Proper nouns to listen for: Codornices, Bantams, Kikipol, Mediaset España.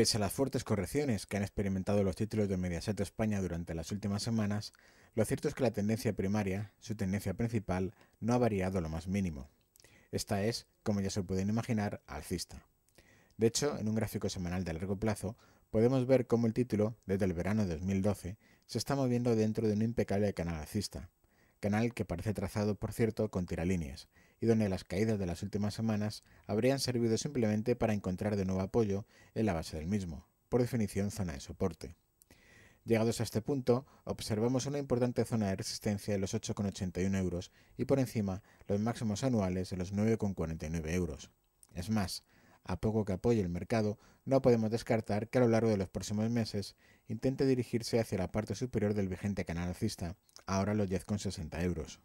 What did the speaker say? Pese a las fuertes correcciones que han experimentado los títulos de Mediaset España durante las últimas semanas, lo cierto es que la tendencia primaria, su tendencia principal, no ha variado lo más mínimo. Esta es, como ya se pueden imaginar, alcista. De hecho, en un gráfico semanal de largo plazo, podemos ver cómo el título, desde el verano de 2012, se está moviendo dentro de un impecable canal alcista, canal que parece trazado, por cierto, con tiralíneas, y donde las caídas de las últimas semanas habrían servido simplemente para encontrar de nuevo apoyo en la base del mismo, por definición zona de soporte. Llegados a este punto, observamos una importante zona de resistencia en los 8,81 € y por encima los máximos anuales en los 9,49 €. Es más, a poco que apoye el mercado, no podemos descartar que a lo largo de los próximos meses intente dirigirse hacia la parte superior del vigente canal alcista, ahora los 10,60 €.